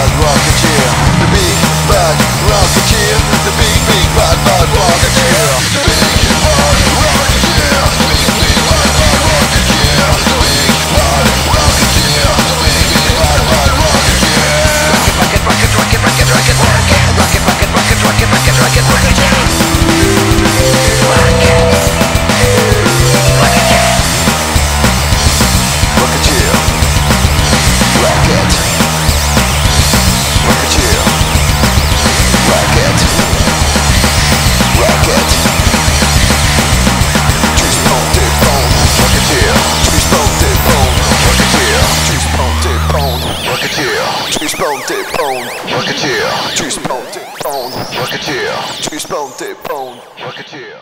bad rocketeer, the big bad rocketeer, the big bad bad rocketeer, the big bad rocketeer, the big bad bad rocketeer, the big bad rocketeer, the big bad bad rocketeer. Rocket, rocket, rocket, rocket, rocket, rocket, rocket, rocket, rocket, rocket, rocket, rocket, rocket, Rocketeer, two-spone dip bone, Rocketeer.